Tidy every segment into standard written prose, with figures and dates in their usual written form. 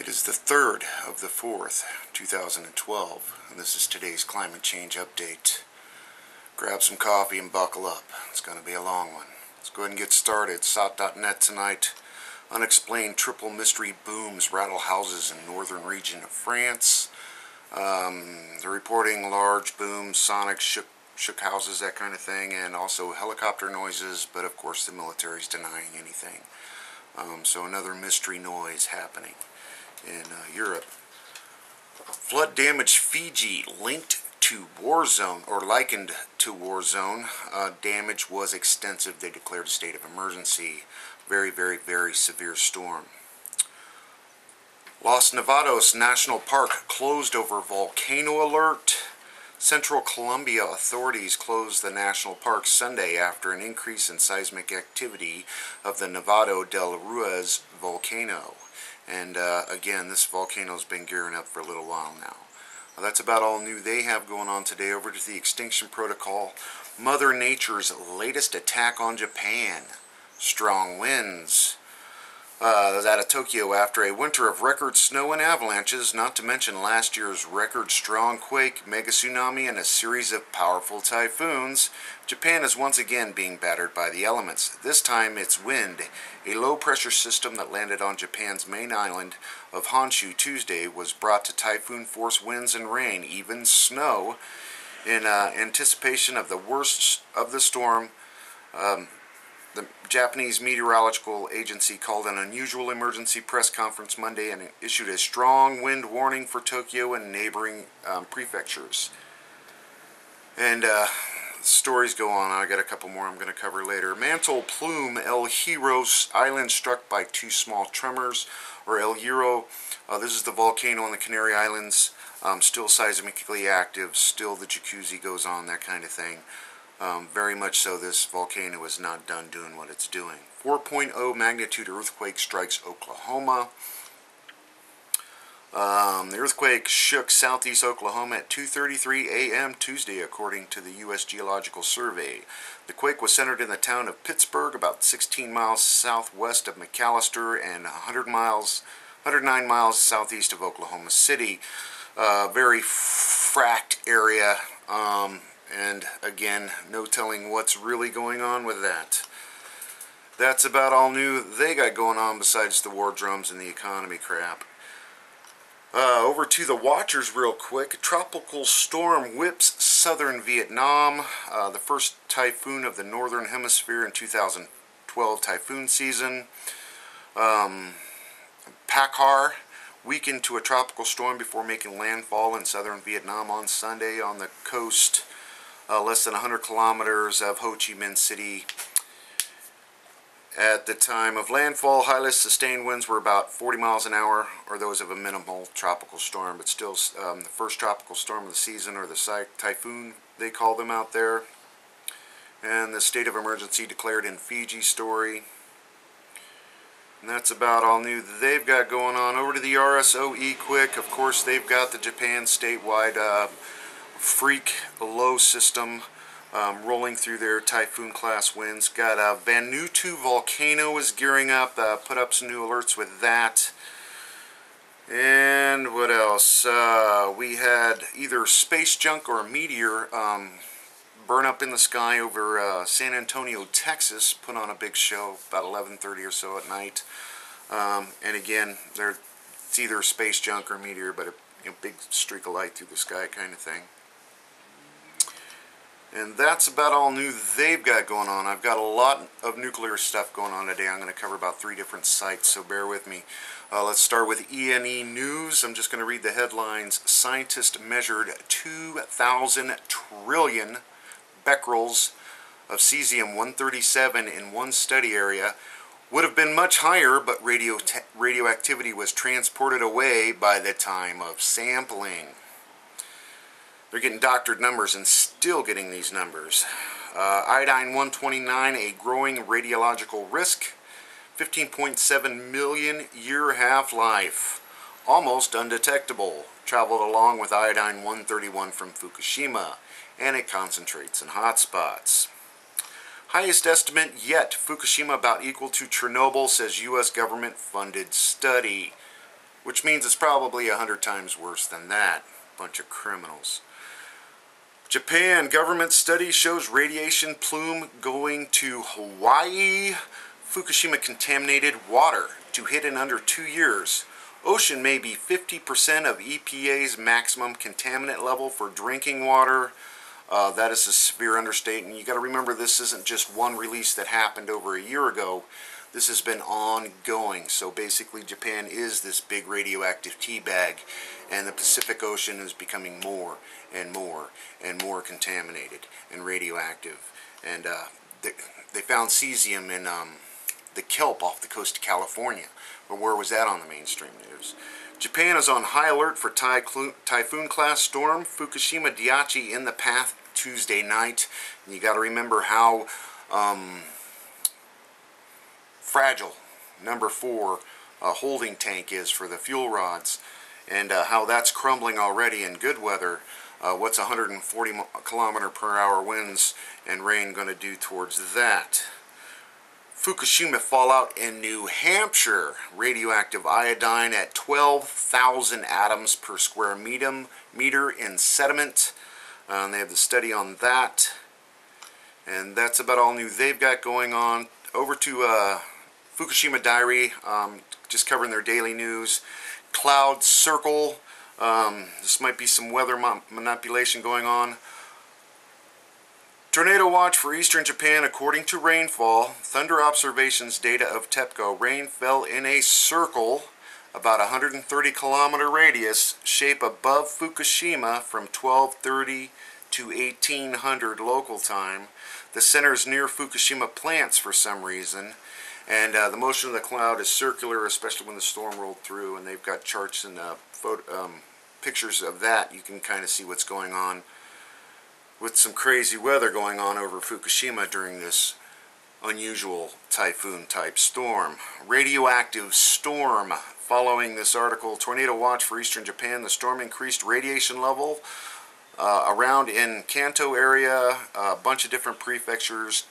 It is the 3rd of the 4th, 2012, and this is today's climate change update. Grab some coffee and buckle up. It's going to be a long one. Let's go ahead and get started. SOT.net tonight. Unexplained triple mystery booms rattle houses in northern region of France. They're reporting large booms, sonic shook houses, that kind of thing, and also helicopter noises, but of course the military's denying anything. So another mystery noise happening in Europe. Flood damage Fiji linked to war zone, or likened to war zone. Damage was extensive. They declared a state of emergency. Very, very, very severe storm. Los Nevados National Park closed over volcano alert. Central Colombia authorities closed the national park Sunday after an increase in seismic activity of the Nevado del Ruiz volcano. And again, this volcano's been gearing up for a little while now. Well, that's about all new they have going on today. Over to the Extinction Protocol. Mother Nature's latest attack on Japan. Strong winds. Out of Tokyo after a winter of record snow and avalanches, not to mention last year's record strong quake, mega tsunami, and a series of powerful typhoons, Japan is once again being battered by the elements. This time it's wind. A low-pressure system that landed on Japan's main island of Honshu Tuesday was brought to typhoon-force winds and rain, even snow, in anticipation of the worst of the storm. The Japanese Meteorological Agency called an unusual emergency press conference Monday and issued a strong wind warning for Tokyo and neighboring prefectures. And stories go on. I got a couple more I'm going to cover later. Mantle plume El Hierro island struck by two small tremors, or El Hierro. This is the volcano in the Canary Islands, still seismically active, still the jacuzzi goes on, that kind of thing. Very much so, this volcano is not done doing what it's doing. 4.0 magnitude earthquake strikes Oklahoma. The earthquake shook southeast Oklahoma at 2:33 a.m. Tuesday, according to the U.S. Geological Survey. The quake was centered in the town of Pittsburgh, about 16 miles southwest of McAlester and 109 miles southeast of Oklahoma City. Very fracked area. And again, no telling what's really going on with that. That's about all new they got going on besides the war drums and the economy crap. Over to the watchers real quick. Tropical storm whips southern Vietnam. The first typhoon of the northern hemisphere in 2012 typhoon season. Pakhar weakened to a tropical storm before making landfall in southern Vietnam on Sunday on the coast. Less than 100 kilometers of Ho Chi Minh City. At the time of landfall, highest sustained winds were about 40 miles an hour, or those of a minimal tropical storm, but still the first tropical storm of the season, or the typhoon, they call them out there. And the state of emergency declared in Fiji story. And that's about all new that they've got going on. Over to the RSOE quick. Of course, they've got the Japan statewide freak low system rolling through their typhoon class winds. Got a Vanuatu volcano is gearing up, put up some new alerts with that. And what else? We had either space junk or a meteor burn up in the sky over San Antonio, Texas, put on a big show about 11:30 or so at night. And again, it's either space junk or meteor, but a big streak of light through the sky kind of thing. And that's about all new they've got going on. I've got a lot of nuclear stuff going on today. I'm going to cover about 3 different sites, so bear with me. Let's start with ENE News. I'm just going to read the headlines. Scientists measured 2,000 trillion becquerels of cesium 137 in one study area. Would have been much higher, but radioactivity was transported away by the time of sampling. They're getting doctored numbers and still getting these numbers. Iodine-129, a growing radiological risk. 15.7 million year half-life. Almost undetectable. Traveled along with iodine-131 from Fukushima. And it concentrates in hot spots. Highest estimate yet. Fukushima about equal to Chernobyl, says U.S. government-funded study. which means it's probably 100 times worse than that. Bunch of criminals. Japan government study shows radiation plume going to Hawaii. Fukushima contaminated water to hit in under 2 years. Ocean may be 50% of EPA's maximum contaminant level for drinking water. That is a severe understatement. You got to remember, this isn't just one release that happened over a year ago. This has been ongoing. So basically Japan is this big radioactive teabag, and the Pacific Ocean is becoming more and more and more contaminated and radioactive. And they found cesium in the kelp off the coast of California. But where was that on the mainstream news? Japan is on high alert for typhoon-class storm Fukushima Daiichi in the path Tuesday night. And you got to remember how fragile number 4 holding tank is for the fuel rods, and how that's crumbling already in good weather. What's 140 km/h winds and rain going to do towards that? Fukushima fallout in New Hampshire. Radioactive iodine at 12,000 atoms per square meter in sediment. And they have the study on that. And that's about all new they've got going on. Over to Fukushima Diary, just covering their daily news. Cloud circle. This might be some weather manipulation going on. Tornado watch for eastern Japan according to rainfall. Thunder observations data of TEPCO. Rain fell in a circle, about 130 km radius, shape above Fukushima from 12:30 to 1800 local time. The center is near Fukushima plants for some reason. And the motion of the cloud is circular, especially when the storm rolled through, and they've got charts and pictures of that. You can kind of see what's going on, with some crazy weather going on over Fukushima during this unusual typhoon-type storm. Radioactive storm. Following this article, tornado watch for eastern Japan. The storm increased radiation level around in Kanto area, a bunch of different prefectures,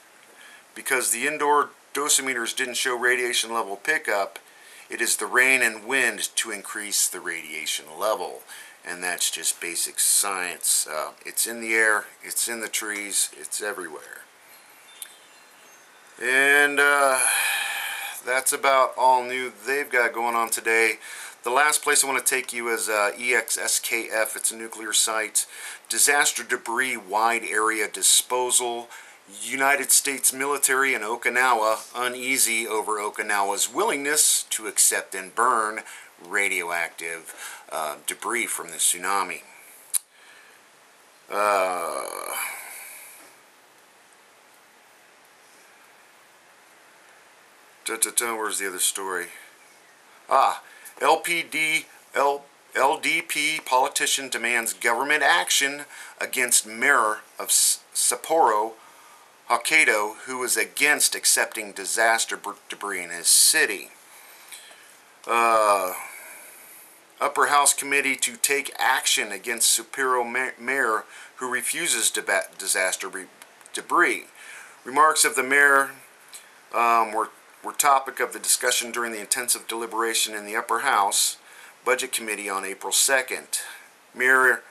because the indoor dosimeters didn't show radiation level pickup. It is the rain and wind to increase the radiation level. And that's just basic science. It's in the air, it's in the trees, it's everywhere. And that's about all new they've got going on today. The last place I want to take you is EXSKF. It's a nuclear site. Disaster debris wide area disposal. United States military in Okinawa uneasy over Okinawa's willingness to accept and burn radioactive debris from the tsunami. Where's the other story? LDP politician demands government action against mayor of Sapporo, Hokkaido, who is against accepting disaster debris in his city. Upper House Committee to take action against Sapporo mayor who refuses disaster debris. Remarks of the mayor were topic of the discussion during the intensive deliberation in the Upper House Budget Committee on April 2nd. Mayor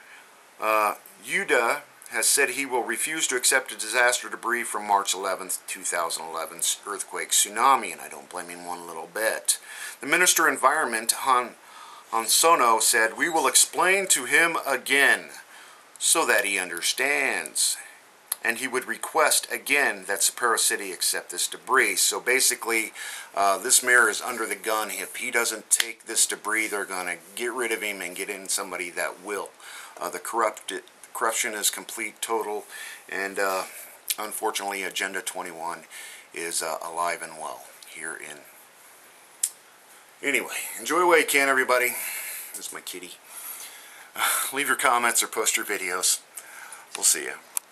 Yuda has said he will refuse to accept disaster debris from March 11th, 2011's earthquake tsunami, and I don't blame him one little bit. The Minister of Environment, Han Hansono, said, "We will explain to him again so that he understands." And he would request again that Sapporo City accept this debris. So basically, this mayor is under the gun. If he doesn't take this debris, they're going to get rid of him and get in somebody that will. The corruption is complete, total, and unfortunately Agenda 21 is alive and well here in. Anyway, enjoy while you can, everybody. This is my kitty. Leave your comments or post your videos. We'll see you.